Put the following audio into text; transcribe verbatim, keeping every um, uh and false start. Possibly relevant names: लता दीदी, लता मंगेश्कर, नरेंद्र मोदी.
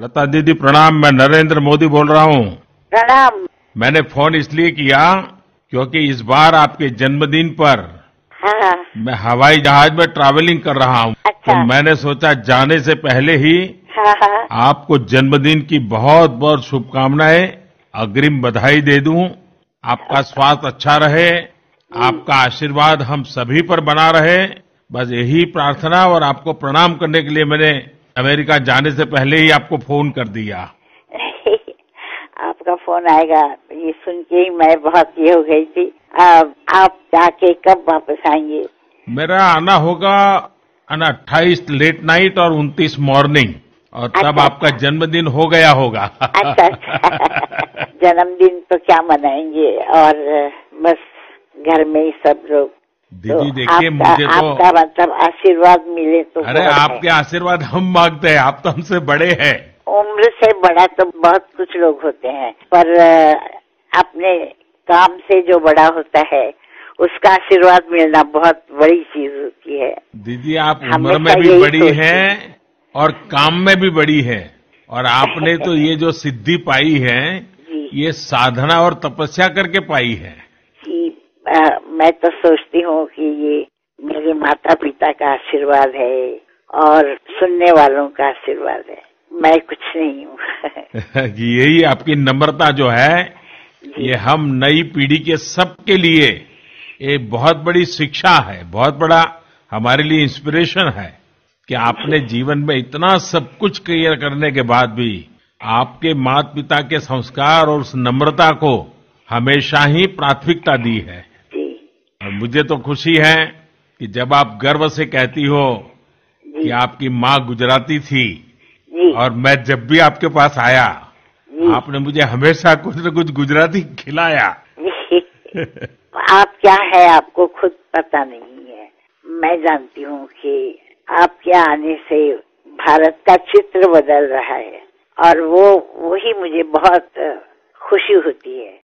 लता दीदी प्रणाम, मैं नरेंद्र मोदी बोल रहा हूँ। प्रणाम। मैंने फोन इसलिए किया क्योंकि इस बार आपके जन्मदिन पर हाँ। मैं हवाई जहाज में ट्रैवलिंग कर रहा हूँ। अच्छा। तो मैंने सोचा जाने से पहले ही हाँ। आपको जन्मदिन की बहुत बहुत शुभकामनाएं, अग्रिम बधाई दे दूँ। आपका स्वास्थ्य अच्छा रहे, आपका आशीर्वाद हम सभी पर बना रहे, बस यही प्रार्थना। और आपको प्रणाम करने के लिए मैंने अमेरिका जाने से पहले ही आपको फोन कर दिया। आपका फोन आएगा ये सुन के ही मैं बहुत ये हो गई थी। अब आप जाके कब वापस आएंगे? मेरा आना होगा अट्ठाईस लेट नाइट और उनतीस मॉर्निंग, और तब अच्छा, आपका जन्मदिन हो गया होगा। अच्छा, अच्छा। जन्मदिन तो क्या मनाएंगे, और बस घर में ही सब लोग। दीदी देखिए मुझे तो आपका मतलब आशीर्वाद मिले तो। अरे आपके आशीर्वाद हम मांगते हैं, आप तो हमसे बड़े हैं। उम्र से बड़ा तो बहुत कुछ लोग होते हैं, पर अपने काम से जो बड़ा होता है उसका आशीर्वाद मिलना बहुत बड़ी चीज होती है। दीदी आप उम्र में भी बड़ी हैं और काम में भी बड़ी है, और आपने तो ये जो सिद्धि पाई है ये साधना और तपस्या करके पाई है। आ, मैं तो सोचती हूँ कि ये मेरे माता पिता का आशीर्वाद है और सुनने वालों का आशीर्वाद है, मैं कुछ नहीं हूँ। यही आपकी नम्रता जो है ये हम नई पीढ़ी के सबके लिए ये बहुत बड़ी शिक्षा है, बहुत बड़ा हमारे लिए इंस्पिरेशन है कि आपने जीवन में इतना सब कुछ क्लियर करने के बाद भी आपके माता पिता के संस्कार और उस नम्रता को हमेशा ही प्राथमिकता दी है। और मुझे तो खुशी है कि जब आप गर्व से कहती हो कि आपकी माँ गुजराती थी, और मैं जब भी आपके पास आया आपने मुझे हमेशा कुछ न कुछ गुजराती खिलाया। आप क्या है आपको खुद पता नहीं है। मैं जानती हूँ कि आपके आने से भारत का चित्र बदल रहा है, और वो वही मुझे बहुत खुशी होती है।